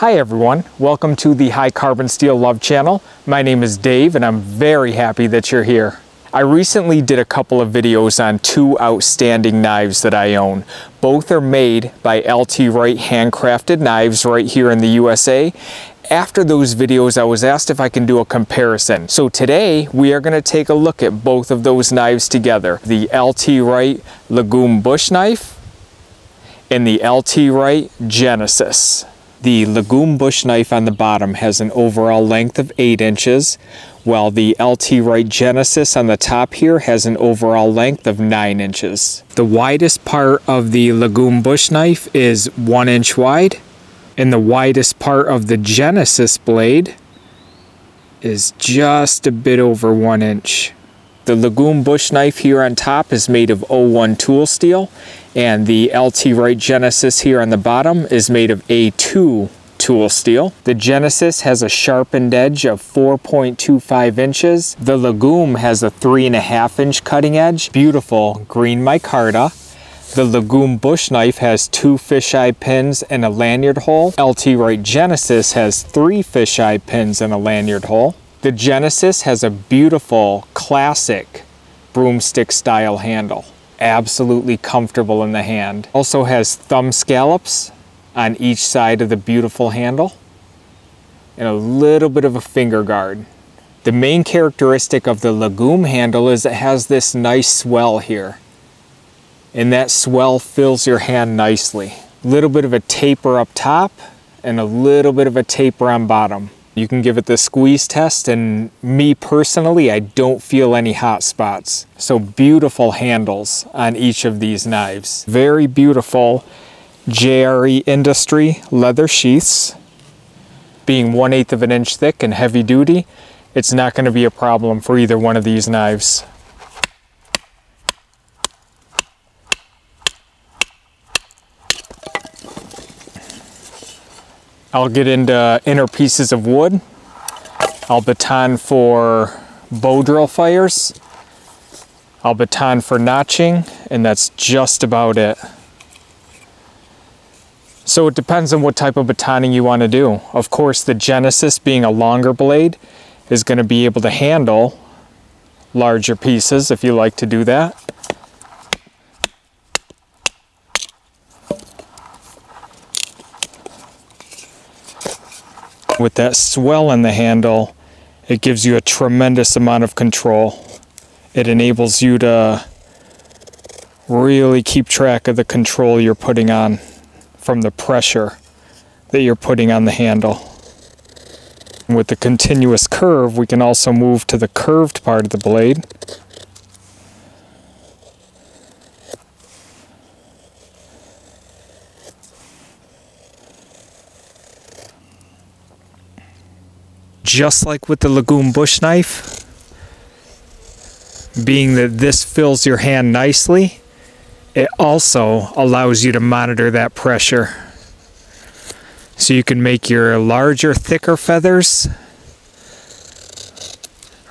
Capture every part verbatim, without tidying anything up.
Hi everyone, welcome to the HighCarbonSteel Love channel. My name is Dave and I'm very happy that you're here. I recently did a couple of videos on two outstanding knives that I own. Both are made by L T Wright Handcrafted Knives right here in the U S A. After those videos, I was asked if I can do a comparison. So today, we are gonna take a look at both of those knives together. The L T Wright Lagom Bush Knife and the L T Wright Genesis. The Lagom Bush Knife on the bottom has an overall length of eight inches, while the L T Wright Genesis on the top here has an overall length of nine inches. The widest part of the Lagom Bush Knife is one inch wide, and the widest part of the Genesis blade is just a bit over one inch. The Lagom Bush Knife here on top is made of O one tool steel, and the L T Wright Genesis here on the bottom is made of A two tool steel. The Genesis has a sharpened edge of four point two five inches. The Lagom has a three and a half inch cutting edge, beautiful green micarta. The Lagom Bush Knife has two fisheye pins and a lanyard hole. L T Wright Genesis has three fisheye pins and a lanyard hole. The Genesis has a beautiful, classic broomstick style handle. Absolutely comfortable in the hand. Also has thumb scallops on each side of the beautiful handle and a little bit of a finger guard. The main characteristic of the Lagom handle is it has this nice swell here. And that swell fills your hand nicely. A little bit of a taper up top and a little bit of a taper on bottom. You can give it the squeeze test, and me personally, I don't feel any hot spots. So beautiful handles on each of these knives. Very beautiful J R E industry leather sheaths. Being one eighth of an inch thick and heavy duty, it's not going to be a problem for either one of these knives. I'll get into inner pieces of wood. I'll baton for bow drill fires. I'll baton for notching, and that's just about it. So it depends on what type of batoning you want to do. Of course, the Genesis, being a longer blade, is going to be able to handle larger pieces if you like to do that. With that swell in the handle, it gives you a tremendous amount of control. It enables you to really keep track of the control you're putting on from the pressure that you're putting on the handle. And with the continuous curve, we can also move to the curved part of the blade. Just like with the Lagom Bush Knife, being that this fills your hand nicely, it also allows you to monitor that pressure. So you can make your larger, thicker feathers,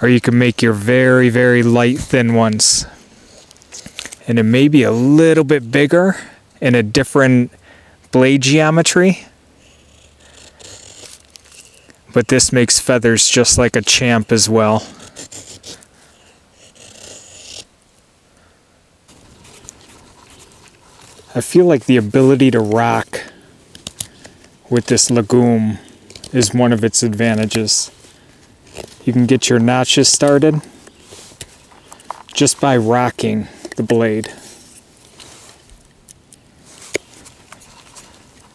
or you can make your very, very light, thin ones. And it may be a little bit bigger in a different blade geometry, but this makes feathers just like a champ as well. I feel like the ability to rock with this Lagom is one of its advantages. You can get your notches started just by rocking the blade.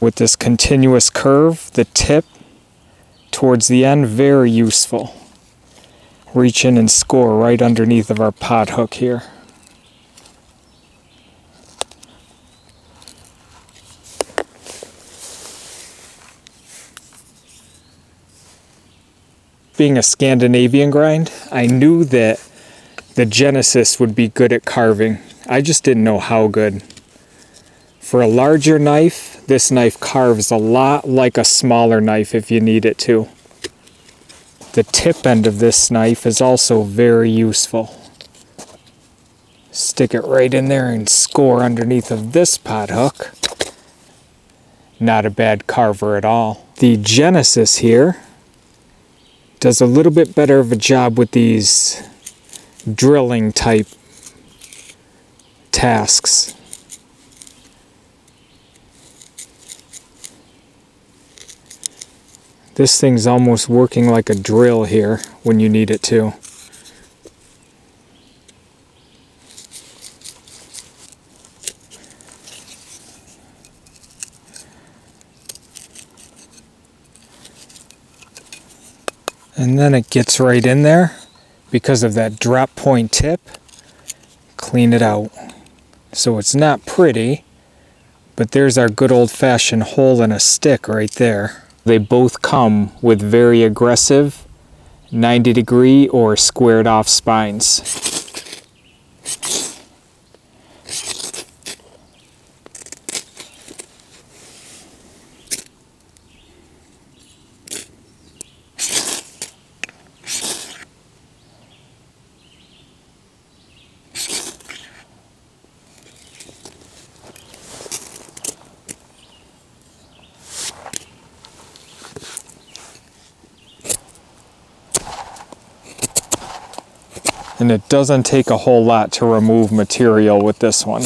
With this continuous curve, the tip towards the end, very useful. Reach in and score right underneath of our pod hook here. Being a Scandinavian grind, I knew that the Genesis would be good at carving. I just didn't know how good. For a larger knife, this knife carves a lot like a smaller knife if you need it to. The tip end of this knife is also very useful. Stick it right in there and score underneath of this pod hook. not a bad carver at all. The Genesis here does a little bit better of a job with these drilling type tasks. This thing's almost working like a drill here when you need it to. And then it gets right in there because of that drop point tip. Clean it out. So it's not pretty, but there's our good old-fashioned hole in a stick right there. They both come with very aggressive ninety degree or squared off spines. And it doesn't take a whole lot to remove material with this one.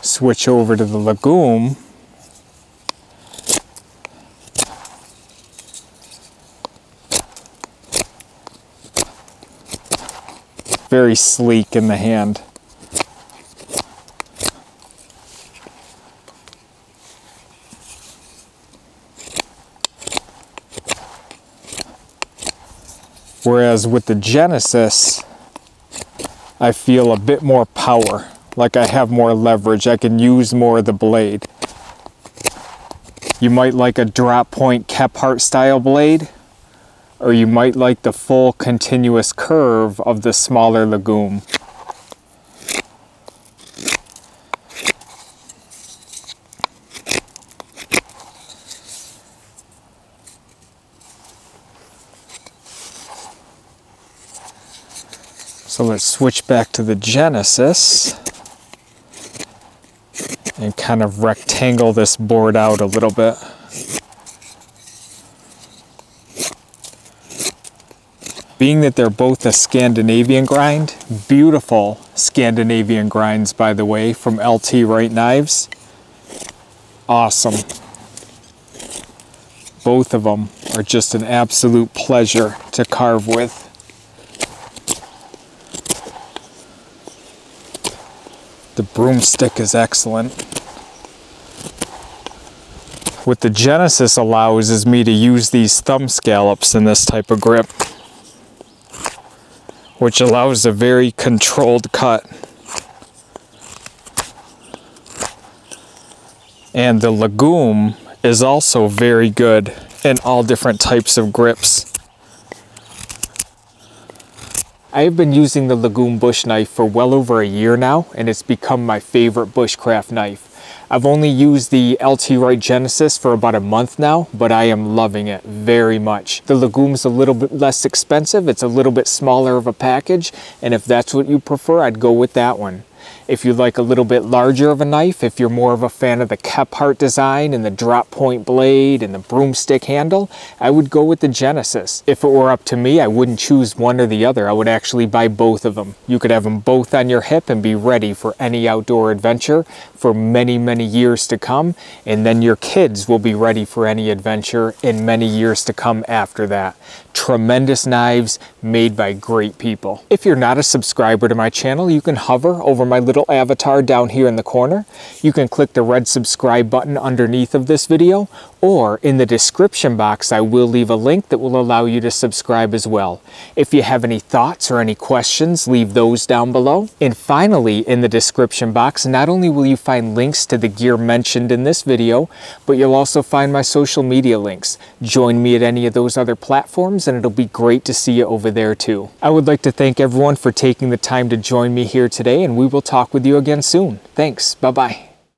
Switch over to the Lagom. Very sleek in the hand. Whereas with the Genesis, I feel a bit more power, like I have more leverage. I can use more of the blade. You might like a drop point Kephart style blade, or you might like the full continuous curve of the smaller Lagom. So let's switch back to the Genesis and kind of rectangle this board out a little bit. Being that they're both a Scandinavian grind, beautiful Scandinavian grinds, by the way, from L T Wright Knives. Awesome. Both of them are just an absolute pleasure to carve with. The broomstick is excellent. What the Genesis allows is me to use these thumb scallops in this type of grip, which allows a very controlled cut. And the Lagom is also very good in all different types of grips. I've been using the Lagom Bush Knife for well over a year now, and it's become my favorite bushcraft knife. I've only used the L T Wright Genesis for about a month now, but I am loving it very much. The Lagom's a little bit less expensive, it's a little bit smaller of a package, and if that's what you prefer, I'd go with that one. If you like a little bit larger of a knife, if you're more of a fan of the Kephart design and the drop point blade and the broomstick handle, I would go with the Genesis. If it were up to me, I wouldn't choose one or the other. I would actually buy both of them. You could have them both on your hip and be ready for any outdoor adventure for many, many years to come. And then your kids will be ready for any adventure in many years to come after that. Tremendous knives made by great people. If you're not a subscriber to my channel, you can hover over my little avatar down here in the corner. You can click the red subscribe button underneath of this video, or in the description box I will leave a link that will allow you to subscribe as well. If you have any thoughts or any questions, leave those down below. And finally, in the description box, not only will you find links to the gear mentioned in this video, but you'll also find my social media links. Join me at any of those other platforms and it'll be great to see you over there too. I would like to thank everyone for taking the time to join me here today, and we will talk with you again soon. Thanks. Bye-bye.